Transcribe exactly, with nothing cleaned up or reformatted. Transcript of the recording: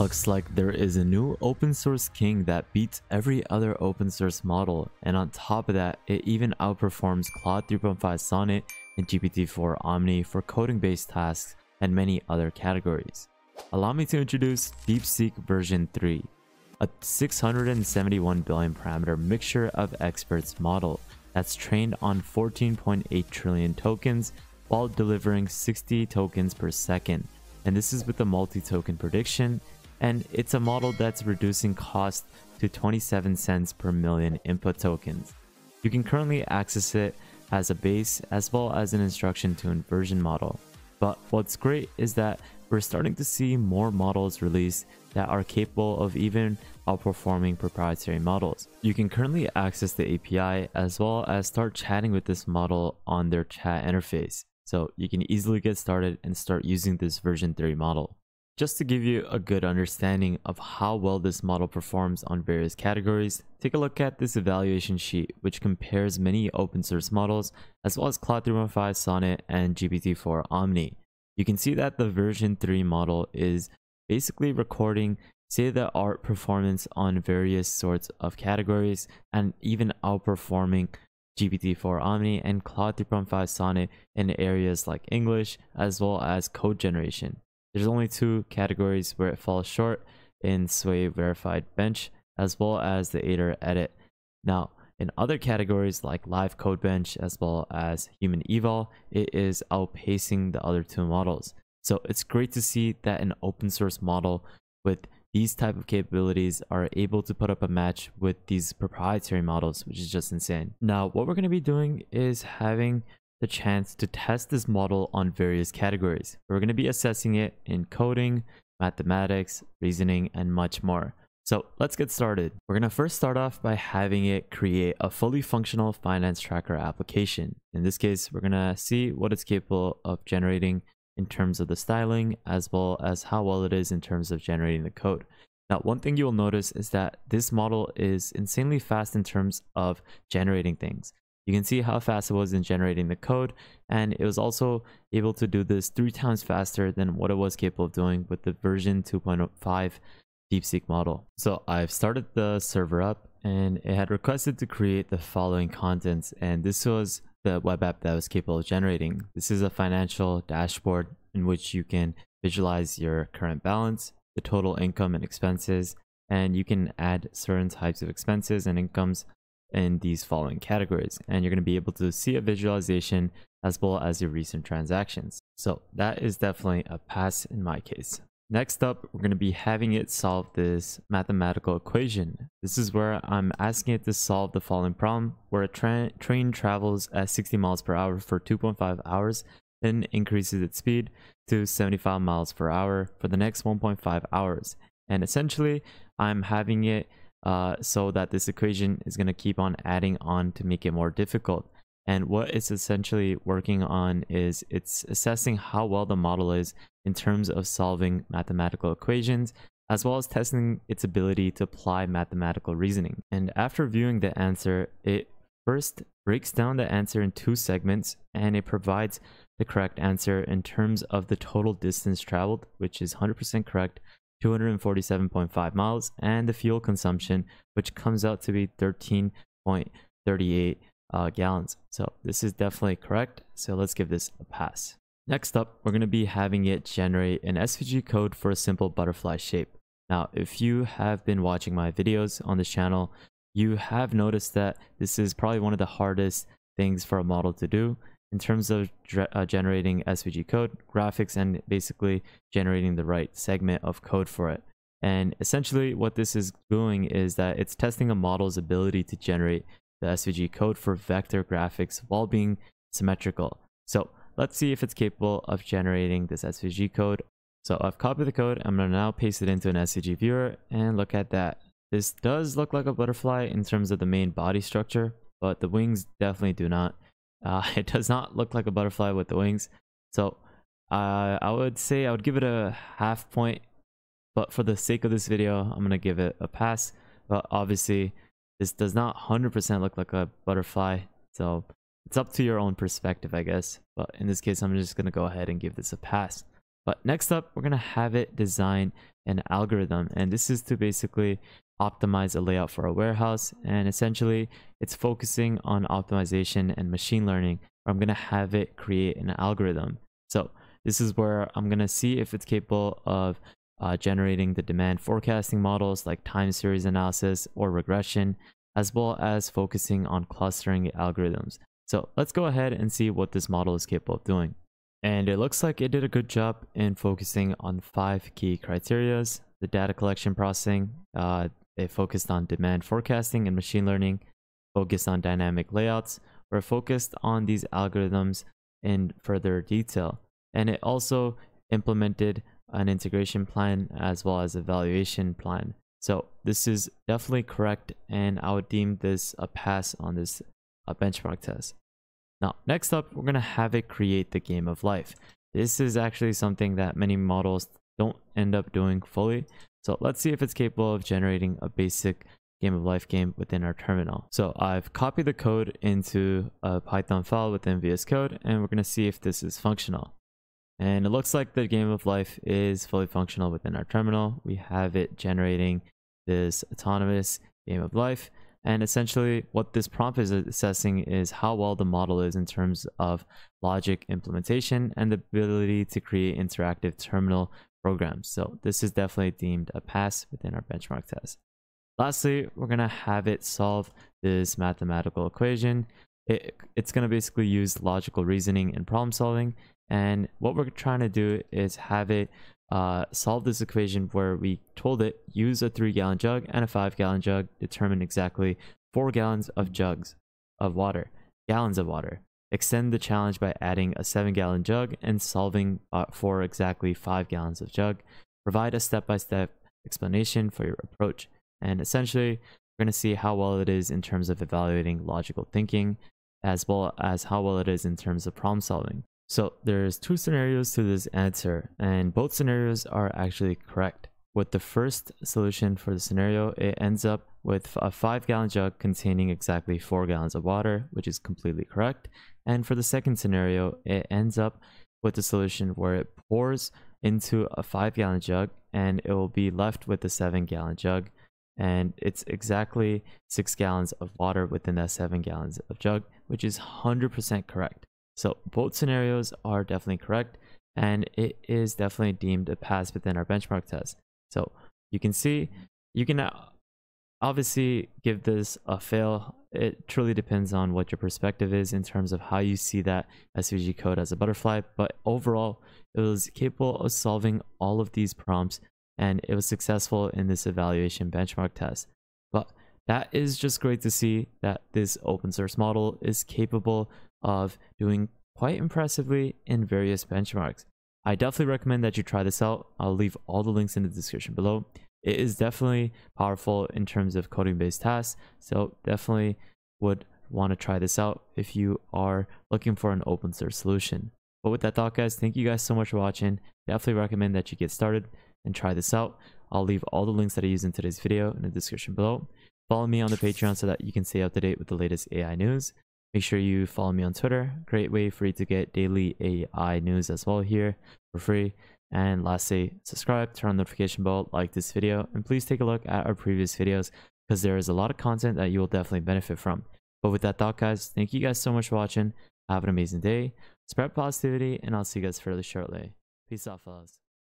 Looks like there is a new open source king that beats every other open source model, and on top of that, it even outperforms Claude three point five Sonnet and G P T four Omni for coding-based tasks and many other categories. Allow me to introduce DeepSeek version three, a six hundred seventy-one billion parameter mixture of experts model that's trained on fourteen point eight trillion tokens while delivering sixty tokens per second, and this is with the multi-token prediction, and it's a model that's reducing cost to twenty-seven cents per million input tokens. You can currently access it as a base as well as an instruction to inversion model. But what's great is that we're starting to see more models released that are capable of even outperforming proprietary models. You can currently access the A P I as well as start chatting with this model on their chat interface. So you can easily get started and start using this version three model. Just to give you a good understanding of how well this model performs on various categories, take a look at this evaluation sheet, which compares many open source models as well as Claude three point five Sonnet and G P T four Omni. You can see that the version three model is basically recording state-of-the-art performance on various sorts of categories and even outperforming G P T four Omni and Claude three point five Sonnet in areas like English as well as code generation. There's only two categories where it falls short in S W E-verified bench as well as the Aider edit. Now, in other categories like live code bench as well as human eval, it is outpacing the other two models. So it's great to see that an open source model with these type of capabilities are able to put up a match with these proprietary models, which is just insane. Now, what we're going to be doing is having the chance to test this model on various categories. We're going to be assessing it in coding, mathematics, reasoning, and much more. So let's get started. We're going to first start off by having it create a fully functional finance tracker application. In this case, we're going to see what it's capable of generating in terms of the styling as well as how well it is in terms of generating the code. Now, one thing you'll notice is that this model is insanely fast in terms of generating things. You can see how fast it was in generating the code, and it was also able to do this three times faster than what it was capable of doing with the version two point five DeepSeek model. So I've started the server up, and it had requested to create the following contents, and this was the web app that was capable of generating. This is a financial dashboard in which you can visualize your current balance, the total income and expenses, and you can add certain types of expenses and incomes in these following categories. And you're going to be able to see a visualization as well as your recent transactions. So that is definitely a pass in my case. Next up, we're going to be having it solve this mathematical equation. This is where I'm asking it to solve the following problem, where a tra train travels at sixty miles per hour for two point five hours, then increases its speed to seventy-five miles per hour for the next one point five hours. And essentially, I'm having it uh, so that this equation is going to keep on adding on to make it more difficult. And what it's essentially working on is it's assessing how well the model is in terms of solving mathematical equations, as well as testing its ability to apply mathematical reasoning. And after viewing the answer, it first breaks down the answer in two segments, and it provides the correct answer in terms of the total distance traveled, which is one hundred percent correct, two hundred forty-seven point five miles, and the fuel consumption, which comes out to be thirteen point three eight Uh, gallons. So this is definitely correct. So let's give this a pass. Next up, we're going to be having it generate an S V G code for a simple butterfly shape. Now, if you have been watching my videos on this channel, you have noticed that this is probably one of the hardest things for a model to do in terms of uh, generating S V G code, graphics, and basically generating the right segment of code for it. And essentially what this is doing is that it's testing a model's ability to generate the S V G code for vector graphics while being symmetrical. So let's see if it's capable of generating this S V G code. So I've copied the code. I'm going to now paste it into an S V G viewer and look at that. This does look like a butterfly in terms of the main body structure, but the wings definitely do not. Uh, it does not look like a butterfly with the wings. So uh, I would say I would give it a half point, but for the sake of this video, I'm going to give it a pass. But obviously, this does not one hundred percent look like a butterfly, so it's up to your own perspective, I guess. But in this case, I'm just going to go ahead and give this a pass. But next up, we're going to have it design an algorithm. And this is to basically optimize a layout for a warehouse. And essentially, it's focusing on optimization and machine learning. I'm going to have it create an algorithm. So this is where I'm going to see if it's capable of uh, generating the demand forecasting models like time series analysis or regression, as well as focusing on clustering algorithms. So let's go ahead and see what this model is capable of doing. And it looks like it did a good job in focusing on five key criteria: the data collection processing, uh, they focused on demand forecasting and machine learning, focused on dynamic layouts. We're focused on these algorithms in further detail. And it also implemented an integration plan as well as evaluation plan. So this is definitely correct, and I would deem this a pass on this uh, benchmark test. Now, next up, we're going to have it create the game of life. This is actually something that many models don't end up doing fully. So let's see if it's capable of generating a basic game of life game within our terminal. So I've copied the code into a Python file within V S Code, and we're going to see if this is functional. And it looks like the game of life is fully functional within our terminal. We have it generating this autonomous game of life. And essentially what this prompt is assessing is how well the model is in terms of logic implementation and the ability to create interactive terminal programs. So this is definitely deemed a pass within our benchmark test. Lastly, we're going to have it solve this mathematical equation. It, it's going to basically use logical reasoning and problem solving. And what we're trying to do is have it uh, solve this equation where we told it use a three gallon jug and a five gallon jug, determine exactly four gallons of jugs of water, gallons of water. Extend the challenge by adding a seven gallon jug and solving uh, for exactly five gallons of jug. Provide a step-by-step explanation for your approach. And essentially, we're going to see how well it is in terms of evaluating logical thinking, as well as how well it is in terms of problem solving. So there's two scenarios to this answer, and both scenarios are actually correct. With the first solution for the scenario, it ends up with a five gallon jug containing exactly four gallons of water, which is completely correct. And for the second scenario, it ends up with the solution where it pours into a five gallon jug, and it will be left with a seven gallon jug. And it's exactly six gallons of water within that seven gallons of jug, which is one hundred percent correct. So both scenarios are definitely correct, and it is definitely deemed a pass within our benchmark test. So you can see, you can obviously give this a fail. It truly depends on what your perspective is in terms of how you see that S V G code as a butterfly. But overall, it was capable of solving all of these prompts, and it was successful in this evaluation benchmark test. But that is just great to see that this open source model is capable of doing quite impressively in various benchmarks. I definitely recommend that you try this out. I'll leave all the links in the description below. It is definitely powerful in terms of coding-based tasks, so definitely would want to try this out if you are looking for an open source solution. But with that thought, guys, thank you guys so much for watching. Definitely recommend that you get started and try this out. I'll leave all the links that I use in today's video in the description below. Follow me on the Patreon so that you can stay up to date with the latest A I news. Make sure you follow me on Twitter. Great way for you to get daily A I news as well here for free. And lastly, subscribe, turn on the notification bell, like this video, and please take a look at our previous videos because there is a lot of content that you will definitely benefit from. But with that thought, guys, thank you guys so much for watching. Have an amazing day. Spread positivity, and I'll see you guys fairly shortly. Peace out, fellas.